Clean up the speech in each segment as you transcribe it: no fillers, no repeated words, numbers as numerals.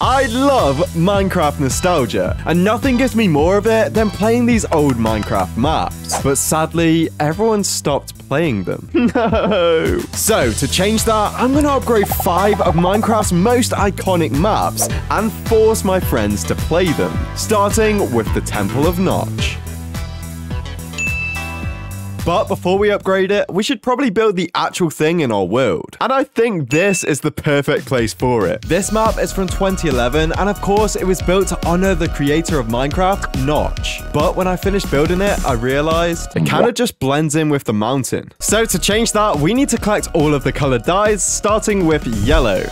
I love Minecraft nostalgia, and nothing gives me more of it than playing these old Minecraft maps. But sadly, everyone stopped playing them. No! So, to change that, I'm going to upgrade 5 of Minecraft's most iconic maps and force my friends to play them, starting with the Temple of Notch. But before we upgrade it, we should probably build the actual thing in our world. And I think this is the perfect place for it. This map is from 2011, and of course it was built to honor the creator of Minecraft, Notch. But when I finished building it, I realized it kind of just blends in with the mountain. So to change that, we need to collect all of the colored dyes, starting with yellow.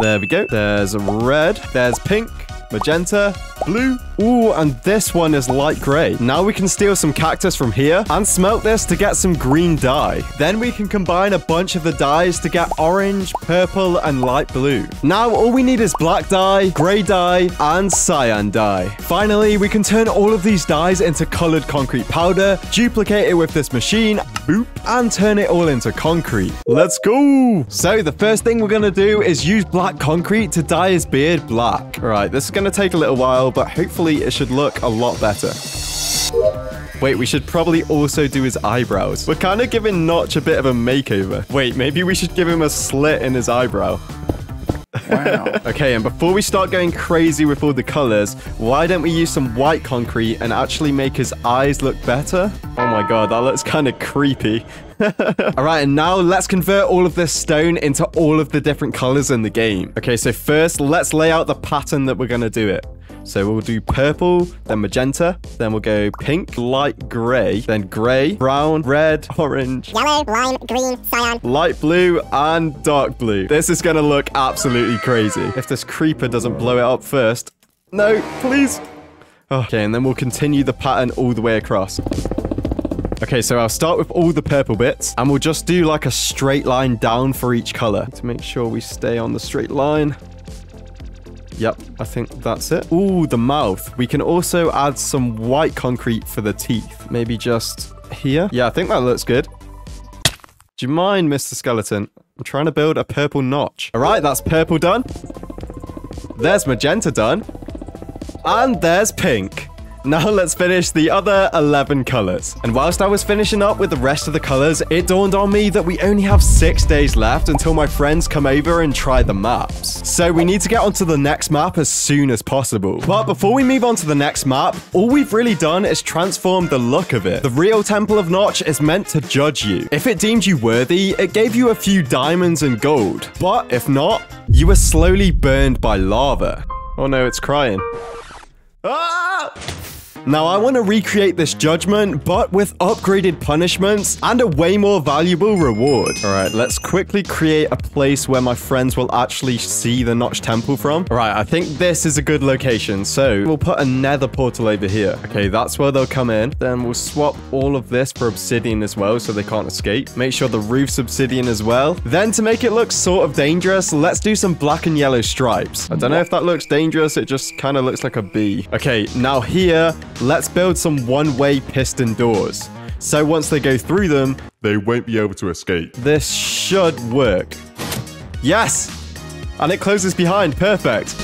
There we go. There's red, there's pink, magenta, blue. Ooh, and this one is light grey. Now we can steal some cactus from here and smelt this to get some green dye. Then we can combine a bunch of the dyes to get orange, purple, and light blue. Now all we need is black dye, grey dye, and cyan dye. Finally, we can turn all of these dyes into coloured concrete powder, duplicate it with this machine, boop, and turn it all into concrete. Let's go! So the first thing we're gonna do is use black concrete to dye his beard black. Alright, this is gonna take a little while, but hopefully it should look a lot better. Wait, we should probably also do his eyebrows. We're kind of giving Notch a bit of a makeover. Wait, maybe we should give him a slit in his eyebrow. Wow. Okay, and before we start going crazy with all the colors, why don't we use some white concrete and actually make his eyes look better? Oh my god, that looks kind of creepy. Alright, and now let's convert all of this stone into all of the different colors in the game. Okay, so first, let's lay out the pattern that we're going to do it. So we'll do purple, then magenta, then we'll go pink, light grey, then grey, brown, red, orange, yellow, lime, green, cyan, light blue, and dark blue. This is going to look absolutely crazy. If this creeper doesn't blow it up first. No, please. Okay, and then we'll continue the pattern all the way across. Okay, so I'll start with all the purple bits, and we'll just do like a straight line down for each color to make sure we stay on the straight line. Yep, I think that's it. Ooh, the mouth. We can also add some white concrete for the teeth. Maybe just here. Yeah, I think that looks good. Do you mind, Mr. Skeleton? I'm trying to build a purple Notch. All right, that's purple done. There's magenta done. And there's pink. Now let's finish the other 11 colors. And whilst I was finishing up with the rest of the colors, it dawned on me that we only have 6 days left until my friends come over and try the maps. So we need to get onto the next map as soon as possible. But before we move on to the next map, all we've really done is transform the look of it. The real Temple of Notch is meant to judge you. If it deemed you worthy, it gave you a few diamonds and gold. But if not, you were slowly burned by lava. Oh no, it's crying. Ah! Now, I want to recreate this judgment, but with upgraded punishments and a way more valuable reward. All right, let's quickly create a place where my friends will actually see the Notch Temple from. All right, I think this is a good location, so we'll put a nether portal over here. Okay, that's where they'll come in. Then we'll swap all of this for obsidian as well, so they can't escape. Make sure the roof's obsidian as well. Then to make it look sort of dangerous, let's do some black and yellow stripes. I don't know if that looks dangerous. It just kind of looks like a bee. Okay, now here... let's build some one-way piston doors. So once they go through them, they won't be able to escape. This should work. Yes! And it closes behind. Perfect.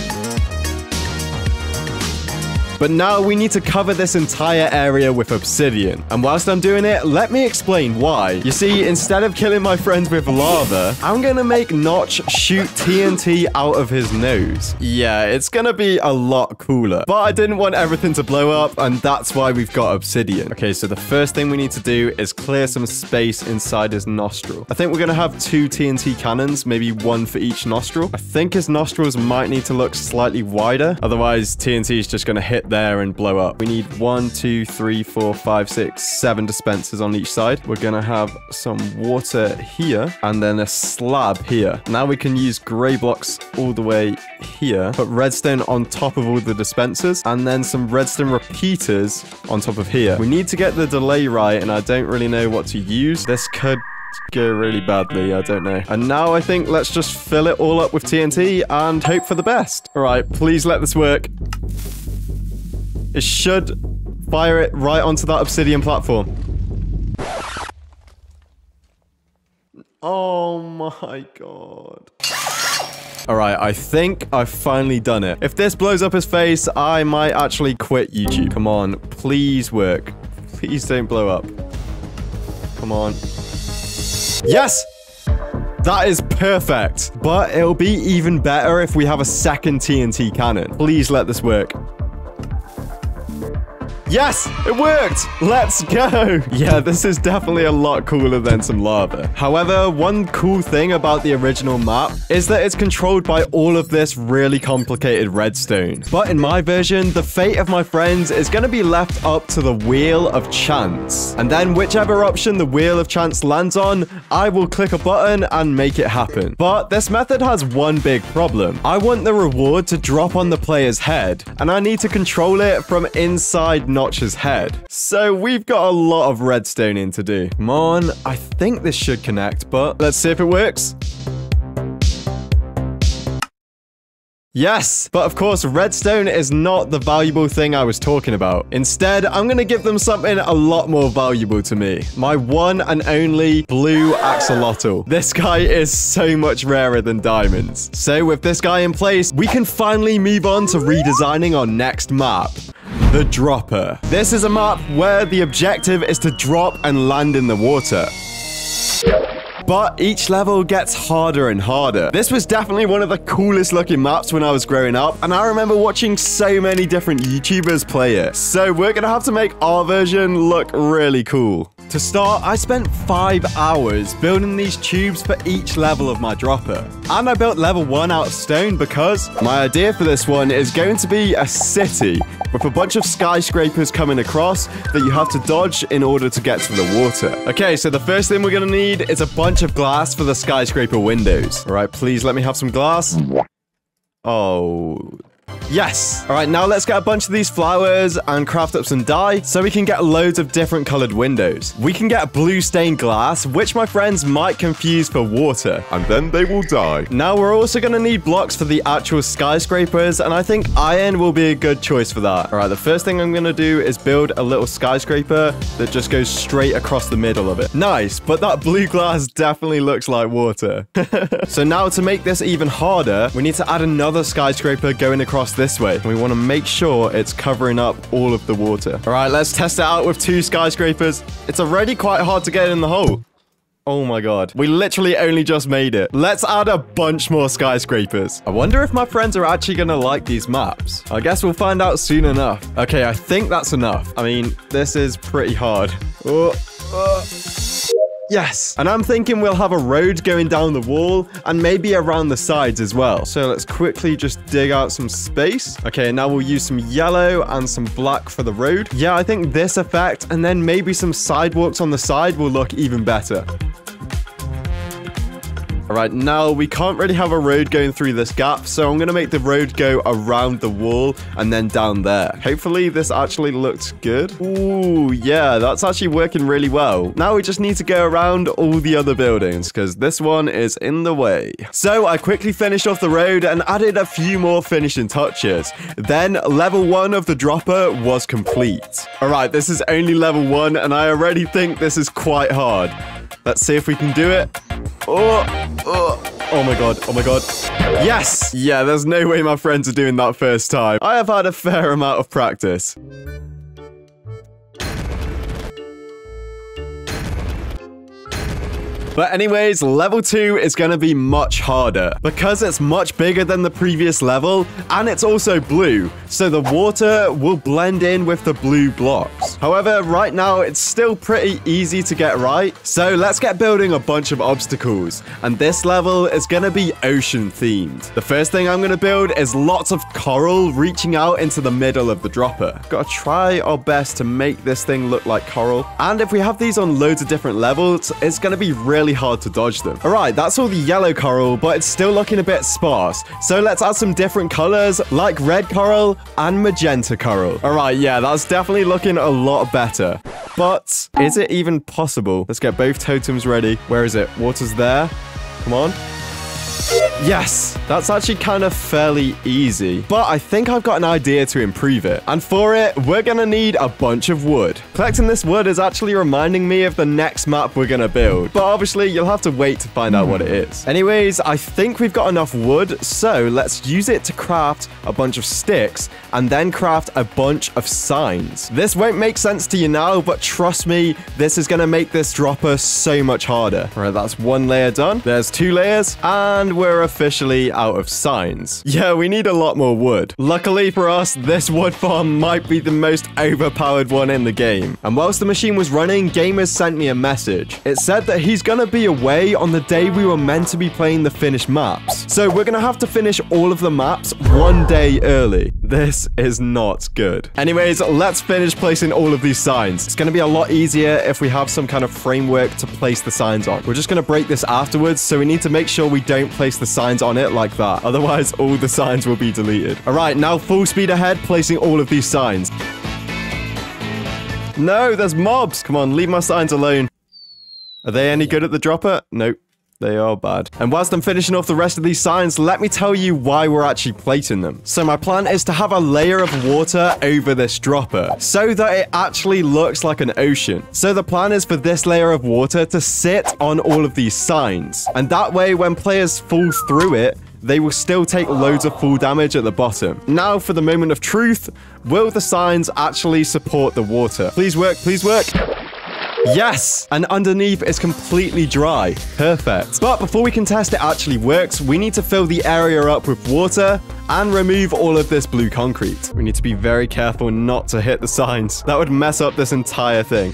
But now we need to cover this entire area with obsidian. And whilst I'm doing it, let me explain why. You see, instead of killing my friends with lava, I'm going to make Notch shoot TNT out of his nose. Yeah, it's going to be a lot cooler. But I didn't want everything to blow up, and that's why we've got obsidian. Okay, so the first thing we need to do is clear some space inside his nostril. I think we're going to have 2 TNT cannons, maybe one for each nostril. I think his nostrils might need to look slightly wider. Otherwise, TNT is just going to hit there and blow up. We need 1, 2, 3, 4, 5, 6, 7 dispensers on each side. We're gonna have some water here and then a slab here. Now we can use gray blocks all the way here, put redstone on top of all the dispensers, and then some redstone repeaters on top of here. We need to get the delay right, and I don't really know what to use. This could go really badly, I don't know. And now I think let's just fill it all up with TNT and hope for the best. All right, please let this work. It should fire it right onto that obsidian platform. Oh my god. All right, I think I've finally done it. If this blows up his face, I might actually quit YouTube. Come on, please work. Please don't blow up. Come on. Yes! That is perfect. But it'll be even better if we have a second TNT cannon. Please let this work. Yes, it worked. Let's go. Yeah, this is definitely a lot cooler than some lava. However, one cool thing about the original map is that it's controlled by all of this really complicated redstone. But in my version, the fate of my friends is going to be left up to the wheel of chance. And then whichever option the wheel of chance lands on, I will click a button and make it happen. But this method has one big problem. I want the reward to drop on the player's head, and I need to control it from inside Notch's head. So we've got a lot of redstone in to do. Come on, I think this should connect, but let's see if it works. Yes, but of course, redstone is not the valuable thing I was talking about. Instead, I'm going to give them something a lot more valuable to me. My one and only blue axolotl. This guy is so much rarer than diamonds. So with this guy in place, we can finally move on to redesigning our next map. The Dropper. This is a map where the objective is to drop and land in the water. But each level gets harder and harder. This was definitely one of the coolest looking maps when I was growing up, and I remember watching so many different YouTubers play it. So we're gonna have to make our version look really cool. To start, I spent 5 hours building these tubes for each level of my dropper. And I built level 1 out of stone because my idea for this one is going to be a city with a bunch of skyscrapers coming across that you have to dodge in order to get to the water. Okay, so the first thing we're gonna need is a bunch of glass for the skyscraper windows. All right, please let me have some glass. Oh, yes. All right, now let's get a bunch of these flowers and craft up some dye so we can get loads of different colored windows. We can get blue stained glass, which my friends might confuse for water, and then they will die. Now we're also going to need blocks for the actual skyscrapers, and I think iron will be a good choice for that. All right, the first thing I'm going to do is build a little skyscraper that just goes straight across the middle of it. Nice, but that blue glass definitely looks like water. So now to make this even harder, we need to add another skyscraper going across this way. We want to make sure it's covering up all of the water. All right, let's test it out with 2 skyscrapers. It's already quite hard to get in the hole. Oh my God. We literally only just made it. Let's add a bunch more skyscrapers. I wonder if my friends are actually going to like these maps. I guess we'll find out soon enough. Okay, I think that's enough. I mean, this is pretty hard. Yes, and I'm thinking we'll have a road going down the wall and maybe around the sides as well. So let's quickly just dig out some space. Okay, now we'll use some yellow and some black for the road. Yeah, I think this effect and then maybe some sidewalks on the side will look even better. All right, now we can't really have a road going through this gap, so I'm going to make the road go around the wall and then down there. Hopefully, this actually looks good. Ooh, yeah, that's actually working really well. Now we just need to go around all the other buildings because this one is in the way. So I quickly finished off the road and added a few more finishing touches. Then level 1 of the dropper was complete. All right, this is only level 1 and I already think this is quite hard. Let's see if we can do it. Oh my God, oh my God. Yes! Yeah, there's no way my friends are doing that first time. I have had a fair amount of practice. But anyways, level 2 is going to be much harder because it's much bigger than the previous level and it's also blue, so the water will blend in with the blue blocks. However, right now it's still pretty easy to get right, so let's get building a bunch of obstacles, and this level is going to be ocean themed. The first thing I'm going to build is lots of coral reaching out into the middle of the dropper. Got to try our best to make this thing look like coral, and if we have these on loads of different levels, it's going to be really hard to dodge them. All right, that's all the yellow coral, but it's still looking a bit sparse. So let's add some different colors like red coral and magenta coral. All right, yeah, that's definitely looking a lot better. But is it even possible? Let's get both totems ready. Where is it? Water's there. Come on. Yes, that's actually kind of fairly easy, but I think I've got an idea to improve it. And for it, we're gonna need a bunch of wood. Collecting this wood is actually reminding me of the next map we're gonna build, but obviously you'll have to wait to find out what it is. Anyways, I think we've got enough wood, so let's use it to craft a bunch of sticks and then craft a bunch of signs. This won't make sense to you now, but trust me, this is gonna make this dropper so much harder. All right, that's one layer done. There's two layers, and we're officially out of signs. Yeah, we need a lot more wood. Luckily for us, this wood farm might be the most overpowered one in the game. And whilst the machine was running, Gamers sent me a message. It said that he's gonna be away on the day we were meant to be playing the finished maps. So we're gonna have to finish all of the maps one day early. This is not good. Anyways, let's finish placing all of these signs. It's gonna be a lot easier if we have some kind of framework to place the signs on. We're just gonna break this afterwards, so we need to make sure we don't place the signs on it like that. Otherwise, all the signs will be deleted. All right, now full speed ahead, placing all of these signs. No, there's mobs. Come on, leave my signs alone. Are they any good at the dropper? Nope. They are bad. And whilst I'm finishing off the rest of these signs, let me tell you why we're actually plating them. So my plan is to have a layer of water over this dropper so that it actually looks like an ocean. So the plan is for this layer of water to sit on all of these signs. And that way, when players fall through it, they will still take loads of full damage at the bottom. Now for the moment of truth, will the signs actually support the water? Please work, please work. Yes! And underneath is completely dry. Perfect. But before we can test it actually works, we need to fill the area up with water and remove all of this blue concrete. We need to be very careful not to hit the signs. That would mess up this entire thing.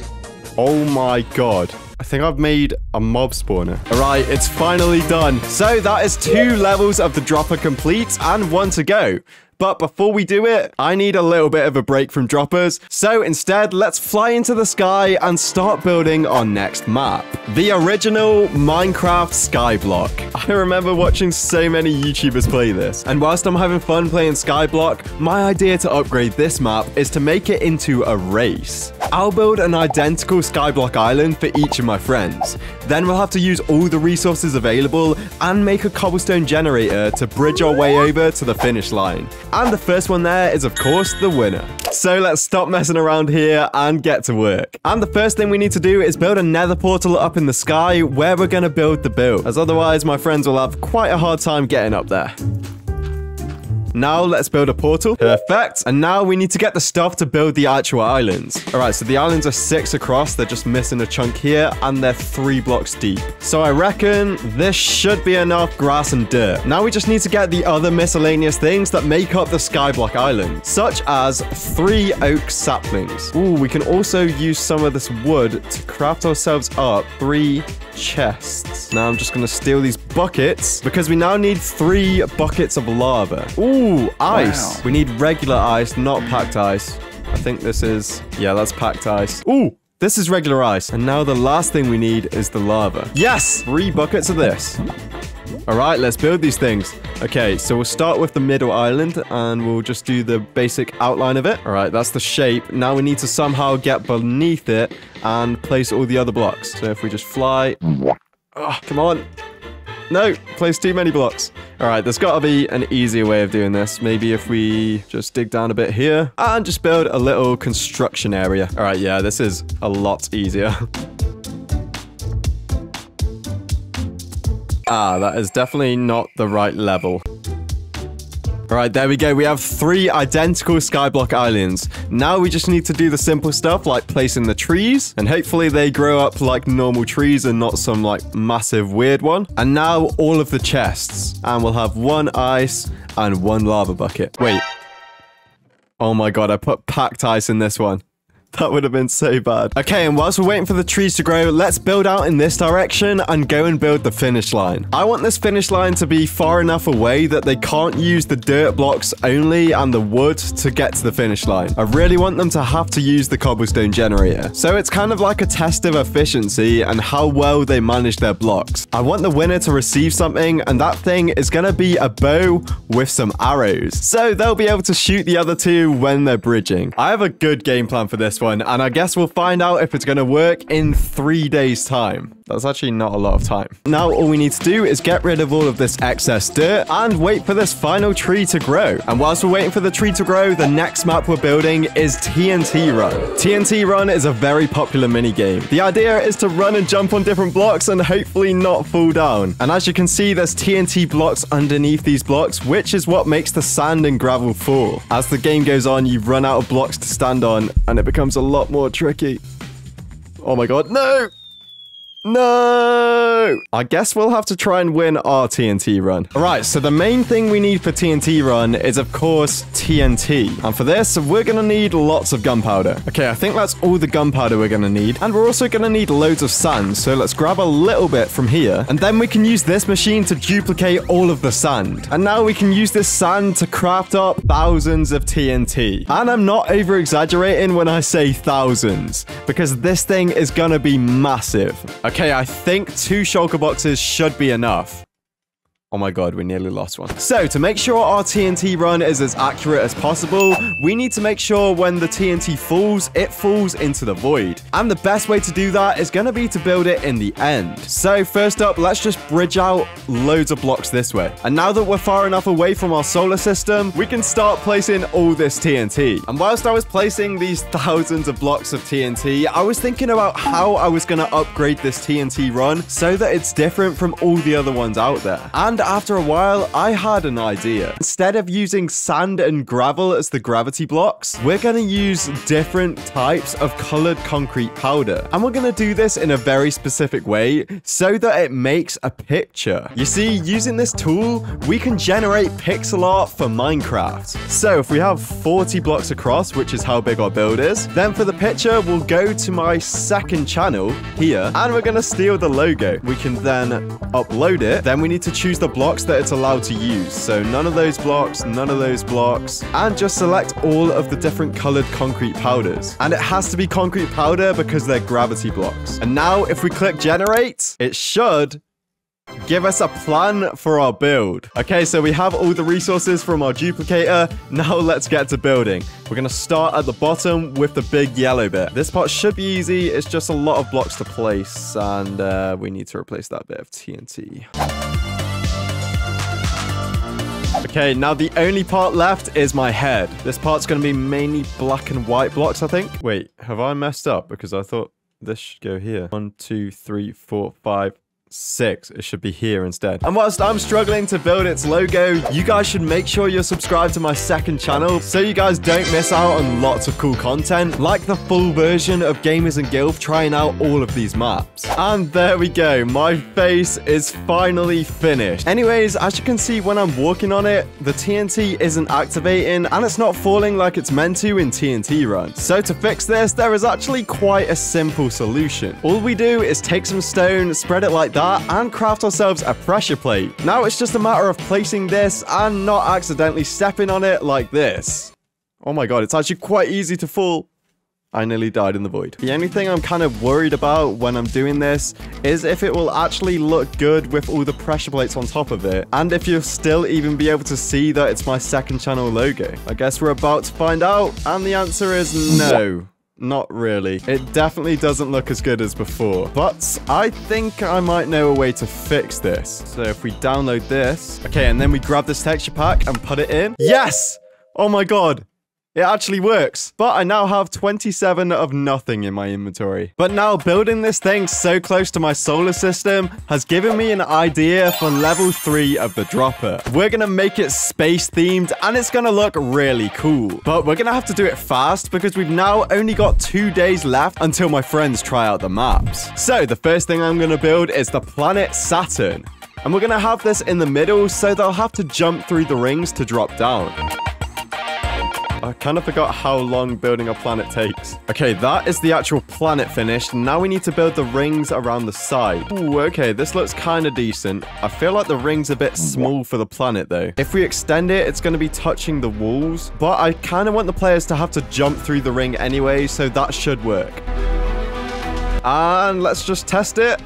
Oh my god. I think I've made a mob spawner. All right, it's finally done. So that is two levels of the dropper complete and one to go. But before we do it, I need a little bit of a break from droppers. So instead, let's fly into the sky and start building our next map. The original Minecraft Skyblock. I remember watching so many YouTubers play this. And whilst I'm having fun playing Skyblock, my idea to upgrade this map is to make it into a race. I'll build an identical Skyblock island for each of my friends. Then we'll have to use all the resources available and make a cobblestone generator to bridge our way over to the finish line. And the first one there is, of course, the winner. So let's stop messing around here and get to work. And the first thing we need to do is build a nether portal up in the sky where we're going to build the build, as otherwise my friends will have quite a hard time getting up there. Now let's build a portal. Perfect. And now we need to get the stuff to build the actual islands. All right, so the islands are 6 across. They're just missing a chunk here, and they're 3 blocks deep. So I reckon this should be enough grass and dirt. Now we just need to get the other miscellaneous things that make up the Skyblock Island, such as 3 oak saplings. Ooh, we can also use some of this wood to craft ourselves up 3 chests. Now I'm just going to steal these buckets because we now need 3 buckets of lava. Ooh. Ooh, ice. Wow. We need regular ice, not packed ice. I think this is... yeah, that's packed ice. Ooh, this is regular ice. And now the last thing we need is the lava. Yes! 3 buckets of this. All right, let's build these things. Okay, so we'll start with the middle island and we'll just do the basic outline of it. All right, that's the shape. Now we need to somehow get beneath it and place all the other blocks. So if we just fly... oh, come on. No, place too many blocks. All right, there's got to be an easier way of doing this. Maybe if we just dig down a bit here and just build a little construction area. All right, yeah, this is a lot easier. Ah, that is definitely not the right level. All right, there we go. We have 3 identical Skyblock Islands. Now we just need to do the simple stuff like placing the trees, and hopefully they grow up like normal trees and not some like massive weird one. And now all of the chests, and we'll have 1 ice and 1 lava bucket. Wait. Oh my god, I put packed ice in this one. That would have been so bad. Okay, and whilst we're waiting for the trees to grow, let's build out in this direction and go and build the finish line. I want this finish line to be far enough away that they can't use the dirt blocks only and the wood to get to the finish line. I really want them to have to use the cobblestone generator. So it's kind of like a test of efficiency and how well they manage their blocks. I want the winner to receive something, and that thing is going to be a bow with some arrows. So they'll be able to shoot the other two when they're bridging. I have a good game plan for this this one, and I guess we'll find out if it's going to work in 3 days' time. That's actually not a lot of time. Now, all we need to do is get rid of all of this excess dirt and wait for this final tree to grow. And whilst we're waiting for the tree to grow, the next map we're building is TNT Run. TNT Run is a very popular minigame. The idea is to run and jump on different blocks and hopefully not fall down. And as you can see, there's TNT blocks underneath these blocks, which is what makes the sand and gravel fall. As the game goes on, you run out of blocks to stand on, and it becomes a lot more tricky. Oh my god, no! No! I guess we'll have to try and win our TNT Run. Alright, so the main thing we need for TNT Run is, of course, TNT. And for this, we're gonna need lots of gunpowder. Okay, I think that's all the gunpowder we're gonna need. And we're also gonna need loads of sand, so let's grab a little bit from here. And then we can use this machine to duplicate all of the sand. And now we can use this sand to craft up thousands of TNT. And I'm not over-exaggerating when I say thousands, because this thing is gonna be massive. Okay, I think 2 shulker boxes should be enough. Oh my god, we nearly lost one. So, to make sure our TNT run is as accurate as possible, we need to make sure when the TNT falls, it falls into the void. And the best way to do that is going to be to build it in the end. So, first up, let's just bridge out loads of blocks this way. And now that we're far enough away from our solar system, we can start placing all this TNT. And whilst I was placing these thousands of blocks of TNT, I was thinking about how I was going to upgrade this TNT run so that it's different from all the other ones out there. And after a while, I had an idea. Instead of using sand and gravel as the gravity blocks, we're going to use different types of colored concrete powder. And we're going to do this in a very specific way so that it makes a picture. You see, using this tool, we can generate pixel art for Minecraft. So if we have 40 blocks across, which is how big our build is, then for the picture, we'll go to my second channel here, and we're going to steal the logo. We can then upload it. Then we need to choose the blocks that it's allowed to use. So none of those blocks, none of those blocks, and just select all of the different colored concrete powders. And it has to be concrete powder because they're gravity blocks. And now if we click generate, it should give us a plan for our build. Okay, so we have all the resources from our duplicator. Now let's get to building. We're going to start at the bottom with the big yellow bit. This part should be easy. It's just a lot of blocks to place, and we need to replace that bit of TNT. Okay, now the only part left is my head. This part's going to be mainly black and white blocks, I think. Wait, have I messed up? Because I thought this should go here. 1, 2, 3, 4, 5, 6. It should be here instead. And whilst I'm struggling to build its logo, you guys should make sure you're subscribed to my second channel so you guys don't miss out on lots of cool content, like the full version of Gamers and Guilf trying out all of these maps. And there we go. My face is finally finished. Anyways, as you can see, when I'm walking on it, the TNT isn't activating and it's not falling like it's meant to in TNT Run. So to fix this, there is actually quite a simple solution. All we do is take some stone, spread it like that, and craft ourselves a pressure plate. Now it's just a matter of placing this and not accidentally stepping on it like this. Oh my god, it's actually quite easy to fall. I nearly died in the void. The only thing I'm kind of worried about when I'm doing this is if it will actually look good with all the pressure plates on top of it, and if you'll still even be able to see that it's my second channel logo. I guess we're about to find out, and the answer is no. Not really. It definitely doesn't look as good as before, but I think I might know a way to fix this. So if we download this, okay, and then we grab this texture pack and put it in. Yes! Oh my god. It actually works, but I now have 27 of nothing in my inventory. But now building this thing so close to my solar system has given me an idea for level 3 of The Dropper. We're going to make it space themed and it's going to look really cool. But we're going to have to do it fast because we've now only got 2 days left until my friends try out the maps. So the first thing I'm going to build is the planet Saturn. And we're going to have this in the middle so they'll have to jump through the rings to drop down. I kind of forgot how long building a planet takes. Okay, that is the actual planet finished. Now we need to build the rings around the side. Ooh, okay, this looks kind of decent. I feel like the ring's a bit small for the planet, though. If we extend it, it's going to be touching the walls. But I kind of want the players to have to jump through the ring anyway, so that should work. And let's just test it.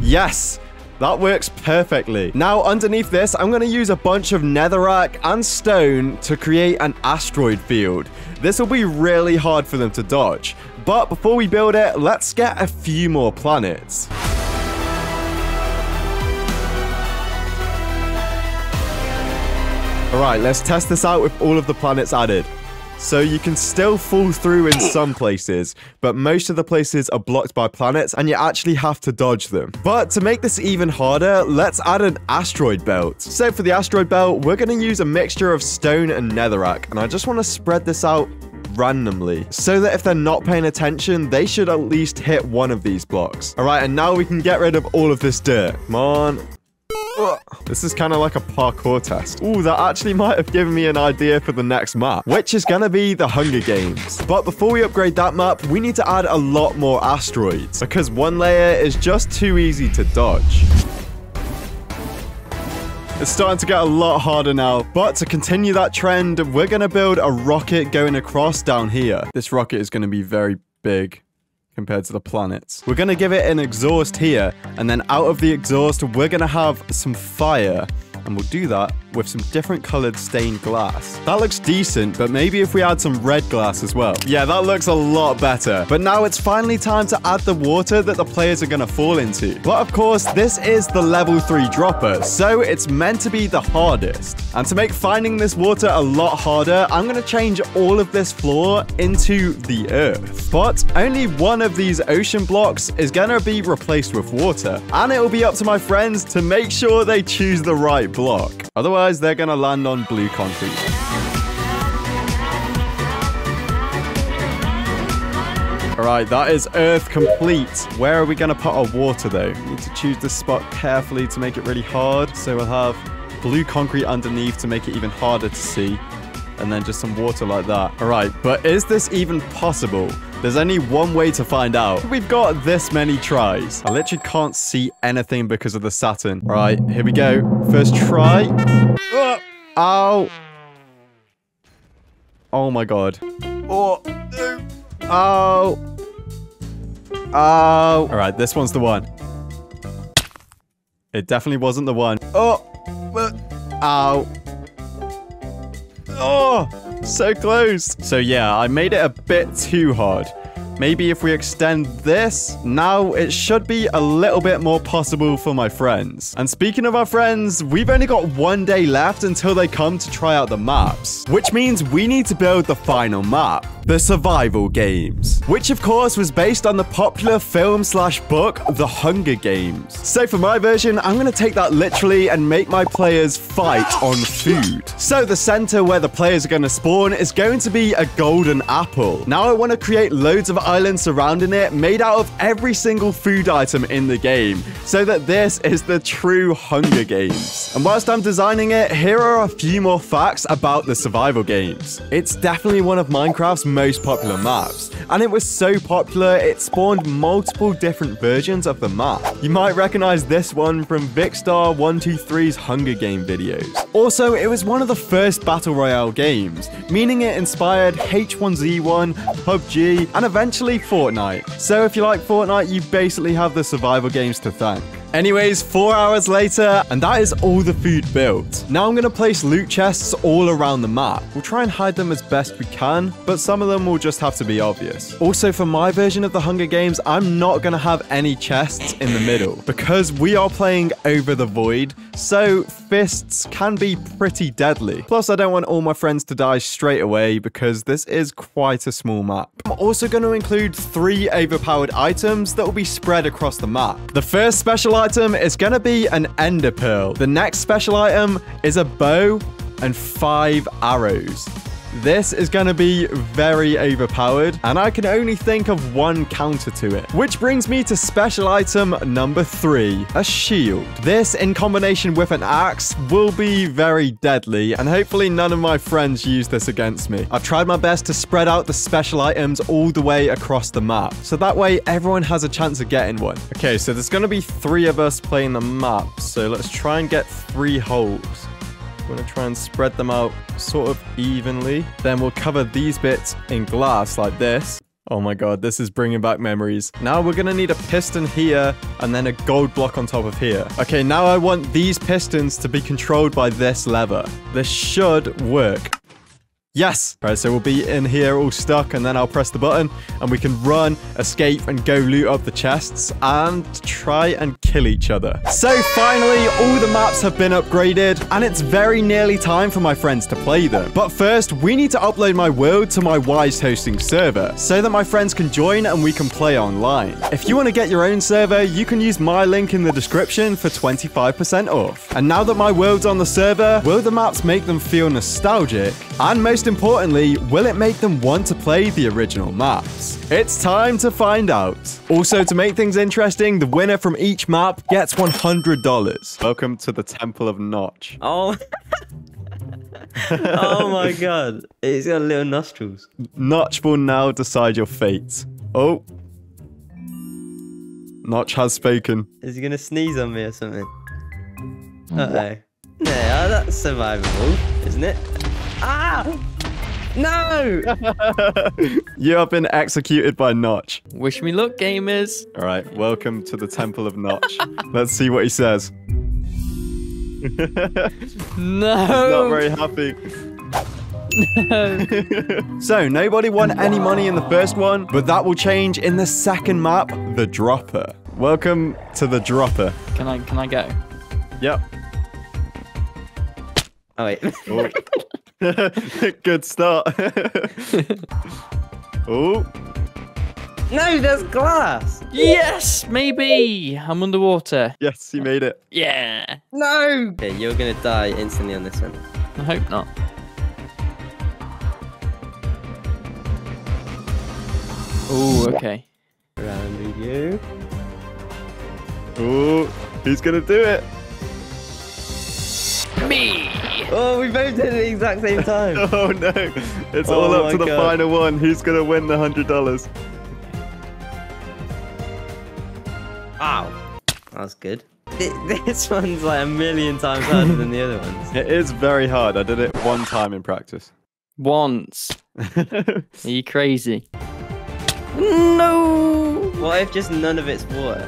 Yes! That works perfectly. Now, underneath this, I'm going to use a bunch of netherrack and stone to create an asteroid field. This will be really hard for them to dodge. But before we build it, let's get a few more planets. Alright, let's test this out with all of the planets added. So you can still fall through in some places, but most of the places are blocked by planets and you actually have to dodge them. But to make this even harder, let's add an asteroid belt. So for the asteroid belt, we're going to use a mixture of stone and netherrack, and I just want to spread this out randomly so that if they're not paying attention, they should at least hit one of these blocks. All right, and now we can get rid of all of this dirt. Come on. This is kind of like a parkour test. Ooh, that actually might have given me an idea for the next map, which is going to be The Hunger Games. But before we upgrade that map, we need to add a lot more asteroids because one layer is just too easy to dodge. It's starting to get a lot harder now, but to continue that trend, we're going to build a rocket going across down here. This rocket is going to be very big compared to the planets. We're going to give it an exhaust here, and then out of the exhaust, we're going to have some fire, and we'll do that with some different colored stained glass. That looks decent, but maybe if we add some red glass as well. Yeah, that looks a lot better. But now it's finally time to add the water that the players are going to fall into. But of course, this is the level 3 dropper, so it's meant to be the hardest. And to make finding this water a lot harder, I'm going to change all of this floor into the earth. But only one of these ocean blocks is going to be replaced with water, and it will be up to my friends to make sure they choose the right block. Otherwise, they're going to land on blue concrete. All right, that is earth complete. Where are we going to put our water, though? We need to choose this spot carefully to make it really hard. So we'll have blue concrete underneath to make it even harder to see, and then just some water like that. All right, but is this even possible? There's only one way to find out. We've got this many tries. I literally can't see anything because of the Saturn. All right, here we go. First try. Ow. Oh my God. Oh. Ow. Ow. All right, this one's the one. It definitely wasn't the one. Oh. Ow. Oh, so close. So yeah, I made it a bit too hard. Maybe if we extend this, now it should be a little bit more possible for my friends. And speaking of our friends, we've only got one day left until they come to try out the maps, which means we need to build the final map, The Survival Games, which of course was based on the popular film/book, The Hunger Games. So for my version, I'm going to take that literally and make my players fight on food. So the center where the players are going to spawn is going to be a golden apple. Now I want to create loads of islands surrounding it made out of every single food item in the game, so that this is the true Hunger Games. And whilst I'm designing it, here are a few more facts about the Survival Games. It's definitely one of Minecraft's most popular maps, and it was so popular it spawned multiple different versions of the map. You might recognize this one from VicStar123's Hunger Game videos. Also, it was one of the first battle royale games, meaning it inspired H1Z1, PUBG, and eventually Fortnite. So if you like Fortnite, you basically have the Survival Games to thank. Anyways, 4 hours later, and that is all the food built. Now I'm going to place loot chests all around the map. We'll try and hide them as best we can, but some of them will just have to be obvious. Also, for my version of the Hunger Games, I'm not going to have any chests in the middle because we are playing over the void, so fists can be pretty deadly. Plus, I don't want all my friends to die straight away because this is quite a small map. I'm also going to include 3 overpowered items that will be spread across the map. The first special item is going to be an ender pearl. The next special item is a bow and 5 arrows. This is going to be very overpowered, and I can only think of one counter to it. Which brings me to special item number 3, a shield. This, in combination with an axe, will be very deadly, and hopefully none of my friends use this against me. I've tried my best to spread out the special items all the way across the map, so that way everyone has a chance of getting one. Okay, so there's going to be 3 of us playing the map, so let's try and get 3 holes. We're going to try and spread them out sort of evenly. Then we'll cover these bits in glass like this. Oh my god, this is bringing back memories. Now we're gonna need a piston here, and then a gold block on top of here. Okay, now I want these pistons to be controlled by this lever. This should work. Yes! Alright, so we'll be in here all stuck, and then I'll press the button, and we can run, escape, and go loot up the chests, and try and kill each other. So finally, all the maps have been upgraded, and it's very nearly time for my friends to play them. But first, we need to upload my world to my Wise Hosting server, so that my friends can join and we can play online. If you want to get your own server, you can use my link in the description for 25% off. And now that my world's on the server, will the maps make them feel nostalgic? And most importantly, will it make them want to play the original maps? It's time to find out. Also, to make things interesting, the winner from each map gets $100. Welcome to the Temple of Notch. Oh. Oh my god. It's got little nostrils. Notch will now decide your fate. Oh. Notch has spoken. Is he gonna sneeze on me or something? Uh-oh. Yeah, that's survivable, isn't it? Ah! No! You have been executed by Notch. Wish me luck, gamers. All right, welcome to the Temple of Notch. Let's see what he says. No! He's not very happy. No. So, nobody won any money in the first one, but that will change in the second map, The Dropper. Welcome to The Dropper. Can I go? Yep. Oh, wait. Oh. Good start. Oh. No, there's glass. Yes, maybe. I'm underwater. Yes, you made it. Yeah. No. Okay, you're going to die instantly on this one. I hope not. Oh, okay. Round with you. Oh, who's going to do it? Me. Oh, we both did it at the exact same time. Oh no, it's all up to the final one. Who's gonna win the $100? Wow, that's good. This one's like a million times harder than the other ones. It is very hard. I did it one time in practice. Once. Are you crazy? No. What if just none of it's water?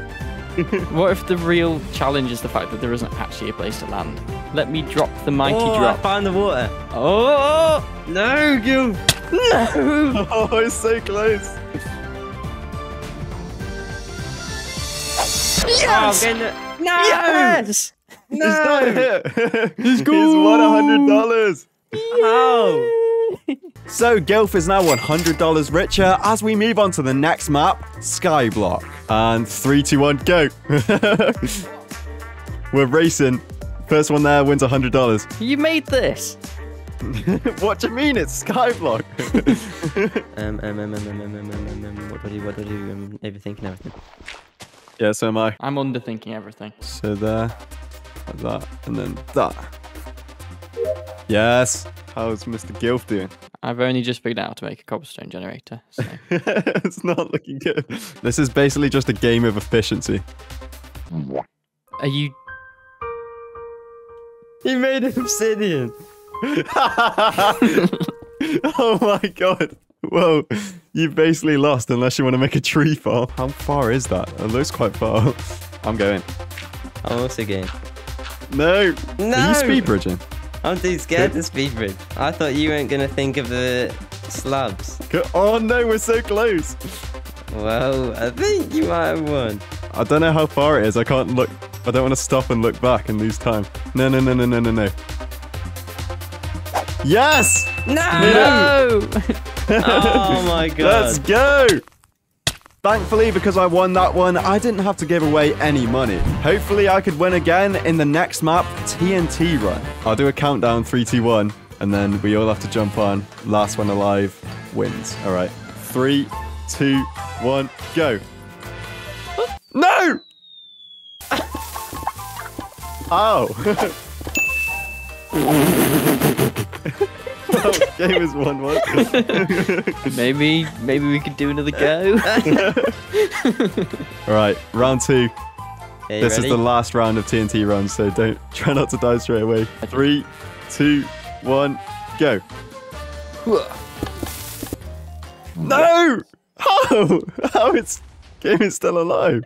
What if the real challenge is the fact that there isn't actually a place to land? Let me drop the mighty drop. I found the water. Oh! No, Guilf! No! Oh, it's so close. Yes! Oh, no! Yes! No! He's done it! He's won $100! Ow! So, Guilf is now $100 richer as we move on to the next map, Skyblock. And 3, 2, 1, go! We're racing. First one there wins $100. You made this! What do you mean? It's Skyblock! What do I do? I'm overthinking everything. Yeah, so am I. I'm underthinking everything. So there, like that, and then that. Yes! How's Mr. Guilf doing? I've only just figured out how to make a cobblestone generator. So. It's not looking good. This is basically just a game of efficiency. Are you... He made obsidian. Oh my god. Whoa. You basically lost unless you want to make a tree farm. How far is that? It looks quite far. I'm going. I'm also going. No. No. Are you speed bridging? I'm too scared to speed bridge. I thought you weren't going to think of the slabs. Oh no, we're so close. Well, I think you might have won. I don't know how far it is. I can't look. I don't want to stop and look back and lose time. No, no, no, no, no, no, no. Yes! No! No! Oh my god. Let's go! Thankfully, because I won that one, I didn't have to give away any money. Hopefully, I could win again in the next map, TNT Run. I'll do a countdown, 3, 2, 1, and then we all have to jump on. Last one alive wins. All right. 3, 2, 1, go. No! Oh. Well, game is 1-1. maybe we could do another go. All right, round 2. Hey, this is the last round of TNT Run, so don't try not to die straight away. 3, 2, 1, go. No! How is game is still alive?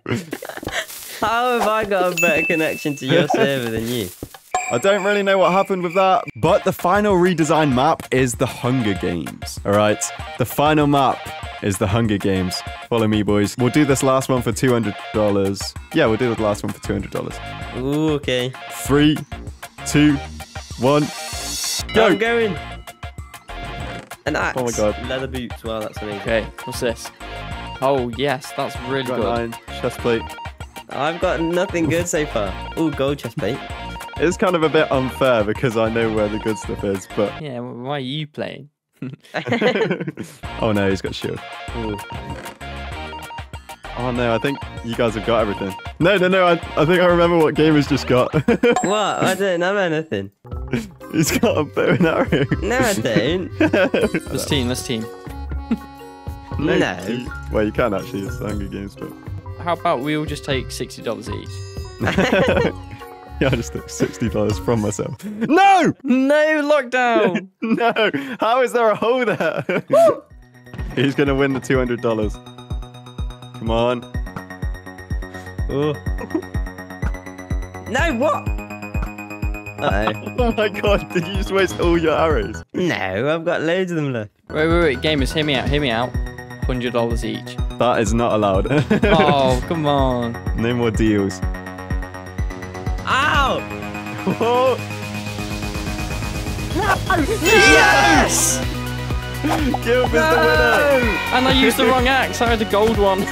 How have I got a better connection to your server than you? I don't really know what happened with that, but the final redesigned map is The Hunger Games. All right, the final map is The Hunger Games. Follow me, boys. We'll do this last one for $200. Yeah, we'll do the last one for $200. Ooh, okay. 3, 2, 1, go! I'm going! An axe. Oh my god. Leather boots. Wow, that's amazing. Okay, what's this? Oh, yes, that's really good. Iron, chest plate. I've got nothing good so far. Ooh, gold chest plate. It's kind of a bit unfair because I know where the good stuff is, but... Yeah, why are you playing? Oh no, he's got shield. Ooh. Oh no, I think you guys have got everything. No, I think I remember what Gamer's just got. What? I don't have anything. He's got a bow and arrow. No, I don't. Let's team. No. Well, you can actually, it's Hunger Games, but... How about we all just take $60 each? Yeah, I just took $60 from myself. No! No, lockdown! No! How is there a hole there? He's going to win the $200. Come on. Oh. No, what? Uh-oh. Oh my god, did you just waste all your arrows? No, I've got loads of them left. Wait, gamers, hear me out. $100 each. That is not allowed. Oh, come on. No more deals. Ow! Whoa. No! Yes! Guilf is the winner! And I used the wrong axe, I had a gold one.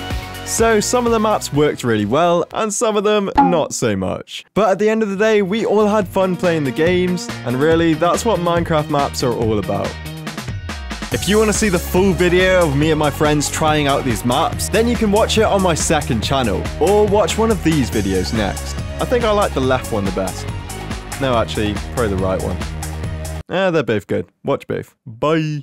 So some of the maps worked really well, and some of them not so much. But at the end of the day, we all had fun playing the games, and really, that's what Minecraft maps are all about. If you want to see the full video of me and my friends trying out these maps, then you can watch it on my second channel, or watch one of these videos next. I think I like the left one the best. No, actually, probably the right one. They're both good. Watch both. Bye.